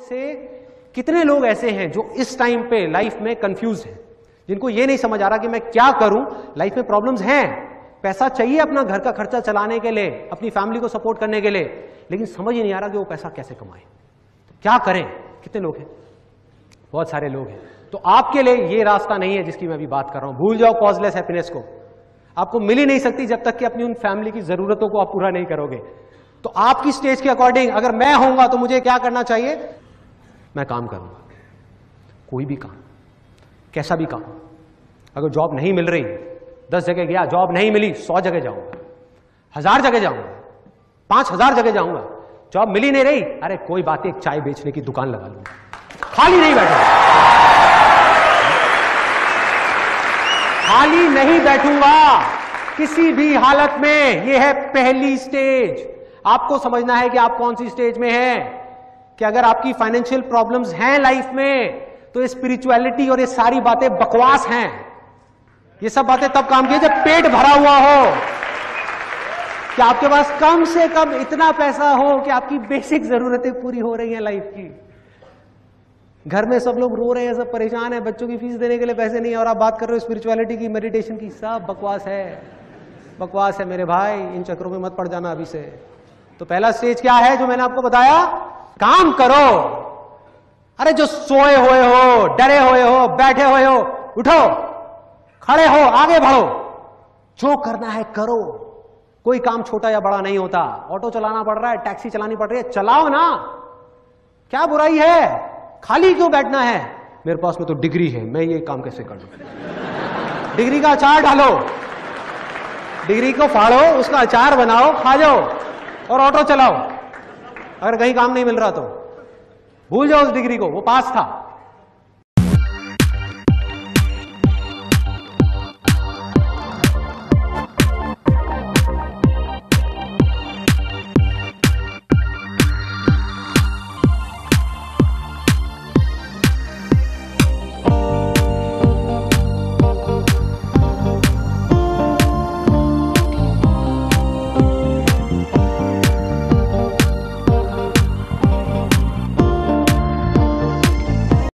से कितने लोग ऐसे हैं जो इस टाइम पे लाइफ में कंफ्यूज हैं, जिनको ये नहीं समझ आ रहा कि मैं क्या करूं। लाइफ में प्रॉब्लम्स हैं, पैसा चाहिए अपना घर का खर्चा चलाने के लिए, अपनी फैमिली को सपोर्ट करने के लिए, लेकिन समझ ही नहीं आ रहा कि वो पैसा कैसे कमाएं, तो क्या करें। कितने लोग हैं? बहुत सारे लोग हैं। तो आपके लिए ये रास्ता नहीं है जिसकी मैं अभी बात कर रहा हूं। भूल जाओ कॉजलेस हैप्पीनेस को, आपको मिल ही नहीं सकती जब तक कि अपनी उन फैमिली की जरूरतों को आप पूरा नहीं करोगे। तो आपकी स्टेज के अकॉर्डिंग अगर मैं होऊंगा तो मुझे क्या करना चाहिए? मैं काम करूंगा, कोई भी काम, कैसा भी काम। अगर जॉब नहीं मिल रही, 10 जगह गया, जॉब नहीं मिली, 100 जगह जाऊंगा, 1000 जगह जाऊंगा, 5000 जगह जाऊंगा। जॉब मिली नहीं रही, अरे कोई बात नहीं, चाय बेचने की दुकान लगा लूंगा, खाली नहीं बैठूंगा, खाली नहीं बैठूंगा किसी भी हालत में। यह है पहली स्टेज। आपको समझना है कि आप कौन सी स्टेज में हैं। कि अगर आपकी फाइनेंशियल प्रॉब्लम्स हैं लाइफ में, तो स्पिरिचुअलिटी और ये सारी बातें बकवास हैं। ये सब बातें तब काम की जब पेट भरा हुआ हो, कि आपके पास कम से कम इतना पैसा हो कि आपकी बेसिक जरूरतें पूरी हो रही हैं लाइफ की। घर में सब लोग रो रहे हैं, सब परेशान हैं, बच्चों की फीस देने के लिए पैसे नहीं है, और आप बात कर रहे हो स्पिरिचुअलिटी की, मेडिटेशन की। सब बकवास है, बकवास है मेरे भाई, इन चक्रों में मत पड़ जाना अभी से। तो पहला स्टेज क्या है जो मैंने आपको बताया? काम करो। अरे जो सोए हुए हो, डरे हुए हो, बैठे हुए हो, उठो, खड़े हो, आगे बढ़ो, जो करना है करो। कोई काम छोटा या बड़ा नहीं होता। ऑटो चलाना पड़ रहा है, टैक्सी चलानी पड़ रही है, चलाओ ना, क्या बुराई है? खाली क्यों बैठना है? मेरे पास में तो डिग्री है, मैं ये काम कैसे कर लूं? डिग्री का अचार डालो, डिग्री को फाड़ो, उसका अचार बनाओ, खा जाओ और ऑटो चलाओ। अगर कहीं काम नहीं मिल रहा तो भूल जाओ उस डिग्री को, वो पास था।